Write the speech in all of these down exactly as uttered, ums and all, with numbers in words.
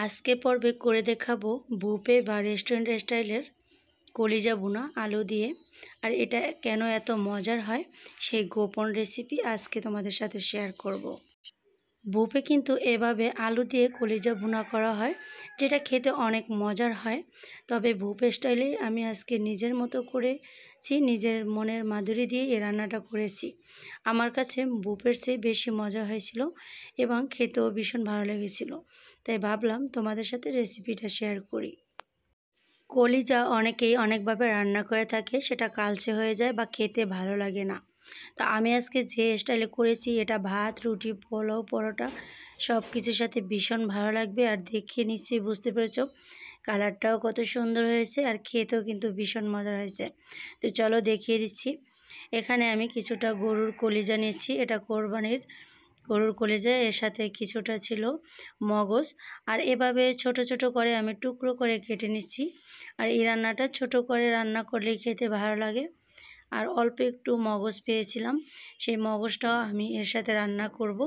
आज के पर्वे करे देखाबो बुफे बा रेस्टुरेंट स्टाइलेर कलिजा भुना आलू दिए और एटा केन एत मजार है सेई गोपन रेसिपि आज के तोमादेर साथे शेयर करब। बुफे किन्तु एभाबे आलू दिए कलिजा भुना करा हय जेटा खेते अनेक मजार हय। तबे बुफे स्टाइले आमी आजके निजेर मतो करेछि, निजेर मनेर माधुरी दिए एई रान्नाटा करेछि। आमार काछे बुफेर चेये बेशी मजा हयेछिलो एबं खेतेओ भीषण भालो लेगेछिलो, ताई भाबलाम तोमादेर साथे रेसिपिटा शेयर करी। कलिजा अनेकेई अनेक भाबे रान्ना करे थाके, सेटा कालचे हये जाय बा खेते भालो लागे ना। तो आमी आज के जे स्टाइले करेছি এটা भात रुटी পোলাও পরোটা सब किछुर साथे भीषण भालो लागबे। और देखिए निश्चयই बुझते पेरेছো কালারটাও কত সুন্দর হয়েছে আর খেতেও কিন্তু ভীষণ মজার হয়েছে। तो चलो देखिए দিচ্ছি। এখানে আমি কিছুটা গরুর কলিজা নিয়েছি, এটা কোরবানির গরুর কলিজা, এর সাথে কিছুটা ছিল মগজ। আর এভাবে ছোট ছোট করে আমি টুকরো করে কেটে নিয়েছি। আর এই রান্নাটা ছোট করে রান্না করলে খেতে ভালো লাগে। और अल्प एकटू मगज पेयेछिलाम, सेई मगजटाओ आमी एर साथे रान्ना करब,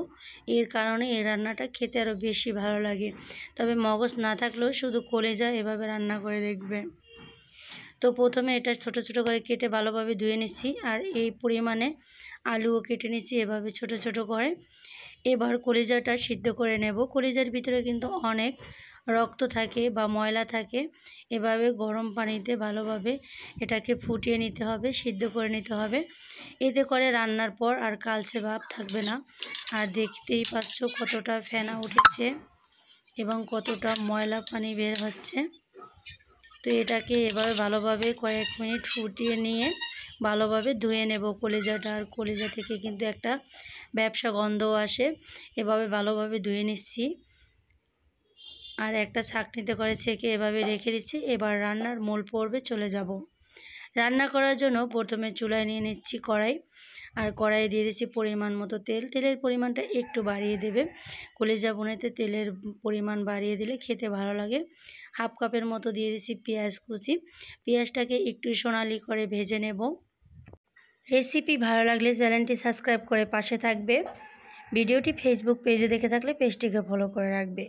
एर कारणे एई रान्नाटा खेते आरो बेशी भालो लागे। तबे मगज ना थाकलेओ शुधु कलिजा एभाबे रान्ना करे देखबे। तो प्रथमे एटा छोटो छोटो करे केटे भालोभाबे धुए निच्छि और एई परिमाणे आलुओ केटे निच्छि एभाबे छोटो छोटो करे। एबार कलिजाटा सिद्ध करे नेब। कलिजार भितरे किन्तु अनेक रक्त थाके बा मयला थाके, एभाबे गरम पानीते भालोभाबे एटाके फुटिये निते होबे, सिद्ध करे निते होबे। एते करे रान्नार पर आर कालचे भाब थाकबे ना। आर देखतेई पाच्छो कतटा फेना उठेछे एबं कतटा मयला पानी बेर होच्छे। तो एटाके एभाबे भालोभाबे कयेक मिनिट फुटिये निये ভালোভাবে ধুয়ে নেব কলিজাটা। আর কলিজা থেকে কিন্তু একটা ব্যবসা গন্ধ আসে, এভাবে ভালোভাবে ধুয়ে নিচ্ছি। আর একটা ছাঁকনিতে করে ছেঁকে এভাবে রেখে দিচ্ছি। এবার রান্নার মূল পর্বে চলে যাব। রান্না করার জন্য প্রথমে চুলায় নিয়ে নিচ্ছি কড়াই, আর কড়াইয়ে দিয়ে দিচ্ছি পরিমাণ মতো তেল। তেলের পরিমাণটা একটু বাড়িয়ে দেবে, কলিজা ভুনাতে তেলের পরিমাণ বাড়িয়ে দিলে খেতে ভালো লাগে। হাফ কাপের মতো দিয়ে দিচ্ছি পেঁয়াজ কুচি, পেঁয়াজটাকে একটু সোনালি করে ভেজে নেব। রেসিপি ভালো লাগলে চ্যানেলটি সাবস্ক্রাইব করে পাশে থাকবে, ভিডিওটি ফেসবুক পেজে দেখে থাকলে পেজটিকে ফলো করে রাখবে।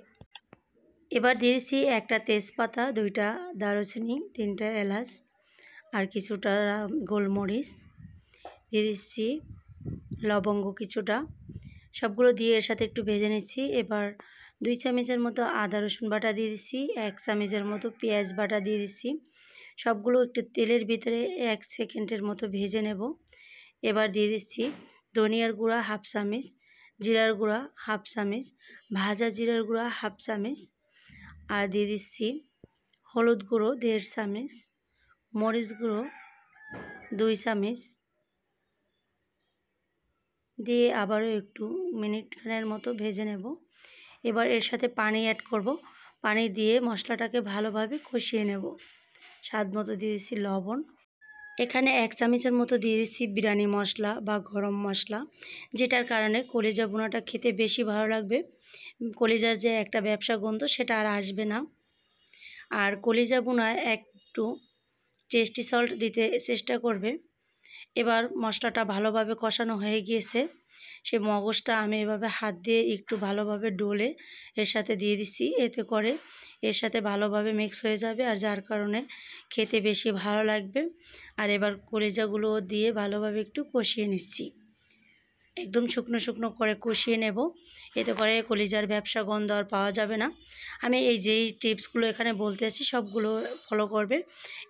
এবার দিয়ে দিচ্ছি একটা তেজপাতা, দুইটা দারুচিনি, তিনটা এলাচ আর কিছুটা গোলমরিচ, দিয়ে দিচ্ছি লবঙ্গ কিছুটা, সবগুলো দিয়ে এর সাথে একটু ভেজে নিচ্ছি। এবার দুই চামচের মতো আদা রসুন বাটা দিয়ে দিচ্ছি, এক চামচের মতো পেঁয়াজ বাটা দিয়ে দিচ্ছি। সবগুলো একটু তেলের ভিতরে এক সেকেন্ডের মতো ভেজে নেব। এবার দিয়ে দিচ্ছি ধনিয়ার গুঁড়া হাফ চামচ, জিরার গুঁড়া হাফ চামচ, ভাজা জিরার গুঁড়া হাফ চামচ, আর দিয়ে দিচ্ছি হলুদ গুঁড়ো দেড় চামচ, মরিচ গুঁড়ো দুই চামচ দিয়ে আবারও একটু মিনিটখানের মতো ভেজে নেব। এবার এর সাথে পানি অ্যাড করব, পানি দিয়ে মশলাটাকে ভালোভাবে কষিয়ে নেব। স্বাদ মতো দিয়ে দিচ্ছি লবণ, এখানে এক চামচের মতো দিয়ে দিচ্ছি বিরিয়ানি মশলা বা গরম মশলা, যেটার কারণে কলিজা ভুনাটা খেতে বেশি ভালো লাগবে। কলিজার যে একটা ব্যবসা গন্ধ সেটা আর আসবে না। আর কলিজা ভুনায় একটু টেস্টি সল্ট দিতে চেষ্টা করবে। এবার মশলাটা ভালোভাবে কষানো হয়ে গিয়েছে, সেই মগজটা আমি এভাবে হাত দিয়ে একটু ভালোভাবে ডলে এর সাথে দিয়ে দিচ্ছি। এতে করে এর সাথে ভালোভাবে মিক্স হয়ে যাবে আর যার কারণে খেতে বেশি ভালো লাগবে। আর এবার কলিজাগুলো দিয়ে ভালোভাবে একটু কষিয়ে নিচ্ছি, একদম শুকনো শুকনো করে কষিয়ে নেব। এতে করে কলিজার ব্যবসা গন্ধ আর পাওয়া যাবে না। আমি এই যেই টিপসগুলো এখানে বলতে আছি সবগুলো ফলো করবে,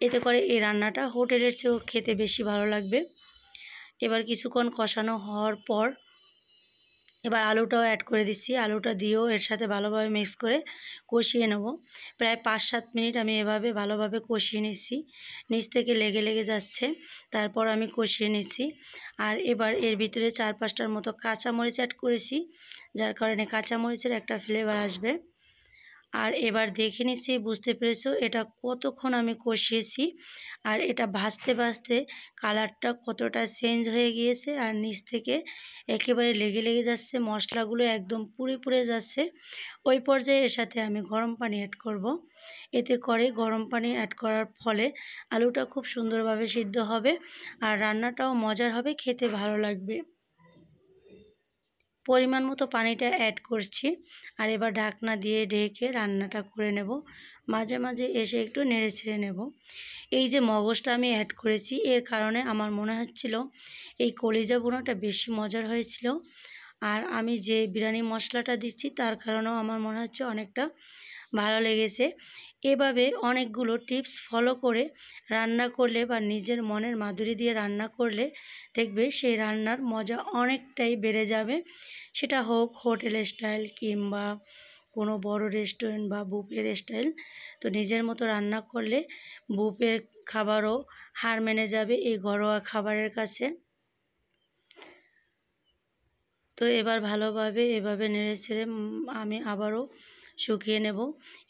এতে করে এই রান্নাটা হোটেলের চেয়েও খেতে বেশি ভালো লাগবে। এবার কিছুক্ষণ কষানো হওয়ার পর এবার আলুটাও অ্যাড করে দিচ্ছি, আলুটা দিয়েও এর সাথে ভালোভাবে মিক্স করে কষিয়ে নেব। প্রায় পাঁচ সাত মিনিট আমি এভাবে ভালোভাবে কষিয়ে নিচ্ছি, নিচ থেকে লেগে লেগে যাচ্ছে, তারপর আমি কষিয়ে নিচ্ছি। আর এবার এর ভিতরে চার পাঁচটার মতো কাঁচামরিচ অ্যাড করেছি, যার কারণে কাঁচামরিচের একটা ফ্লেভার আসবে। আর এবার দেখে নিচ্ছি, বুঝতে পেরেছো এটা কতক্ষণ আমি কষিয়েছি। আর এটা ভাজতে ভাজতে কালারটা কতটা চেঞ্জ হয়ে গিয়েছে আর নিচ থেকে একেবারে লেগে লেগে যাচ্ছে, মশলাগুলো একদম পুড়ে পুড়ে যাচ্ছে। ওই পর্যায়ে এর সাথে আমি গরম পানি অ্যাড করব, এতে করে গরম পানি অ্যাড করার ফলে আলুটা খুব সুন্দরভাবে সিদ্ধ হবে আর রান্নাটাও মজার হবে, খেতে ভালো লাগবে। परिमाण मतो पानीटा एड करछि आर एबार ढाकना दिए ढेके रान्नाटा करे नेब। माझे माझे एसे एकटु नेड़े छेड़े नेब। एई जे मगजटा आमि एड करेछि एर कारणे आमार मने हच्छिलो एई कलिजा भुनाटा बेशी मजार हयेछिलो आर आमि जे बिरियानि मशलाटा दिच्छि तार कारणेও आमार मने हচ্ছে অনেকটা ভালো লেগেছে। এভাবে অনেকগুলো টিপস ফলো করে রান্না করলে বা নিজের মনের মাধুরী দিয়ে রান্না করলে দেখবে সেই রান্নার মজা অনেকটাই বেড়ে যাবে। সেটা হোক হোটেল স্টাইল কিংবা কোনো বড় রেস্টুরেন্ট বা বুফের স্টাইল। তো নিজের মতো রান্না করলে বুফের খাবারও হার মেনে যাবে এই ঘরোয়া খাবারের কাছে। তো এবার ভালোভাবে এভাবে নেড়ে ছেড়ে আমি আবারও শুকিয়ে নেব।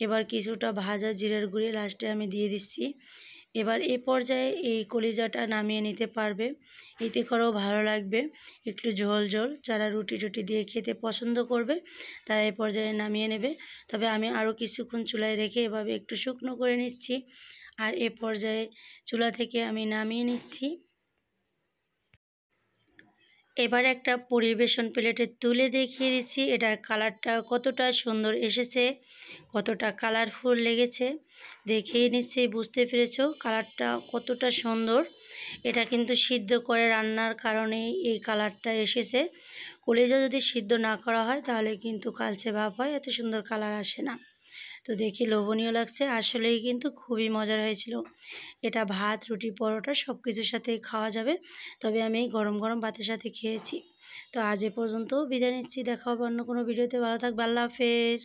এবার কিছুটা ভাজা জিরার গুঁড়ি লাস্টে আমি দিয়ে দিচ্ছি। এবার এই পর্যায়ে এই কলিজাটা নামিয়ে নিতে পারবে, এতে করেও ভালো লাগবে, একটু ঝোল ঝোল। যারা রুটি টুটি দিয়ে খেতে পছন্দ করবে তারা এই পর্যায়ে নামিয়ে নেবে। তবে আমি আরও কিছুক্ষণ চুলায় রেখে এভাবে একটু শুকনো করে নিচ্ছি আর এই পর্যায়ে চুলা থেকে আমি নামিয়ে নিচ্ছি। এবার একটা পরিবেশন প্লেটে তুলে দেখিয়ে দিচ্ছি এটার কালারটা কতটা সুন্দর এসেছে, কতটা কালারফুল লেগেছে। দেখিয়ে নিশ্চয়ই বুঝতে পেরেছো কালারটা কতটা সুন্দর। এটা কিন্তু সিদ্ধ করে রান্নার কারণে এই কালারটা এসেছে। কলিজা যদি সিদ্ধ না করা হয় তাহলে কিন্তু কালচে ভাব হয়, এত সুন্দর কালার আসে না। তো দেখি লোভনীয় লাগছে, আসলেই কিন্তু খুবই মজার হয়েছিল। এটা ভাত রুটি পরোটা সব কিছুর সাথে খাওয়া যাবে, তবে আমি গরম গরম ভাতের সাথে খেয়েছি। তো আজ এ পর্যন্ত বিদায় নিচ্ছি, দেখা হবে অন্য কোনো ভিডিওতে। ভালো থাকবে, আল্লাহ হাফেজ।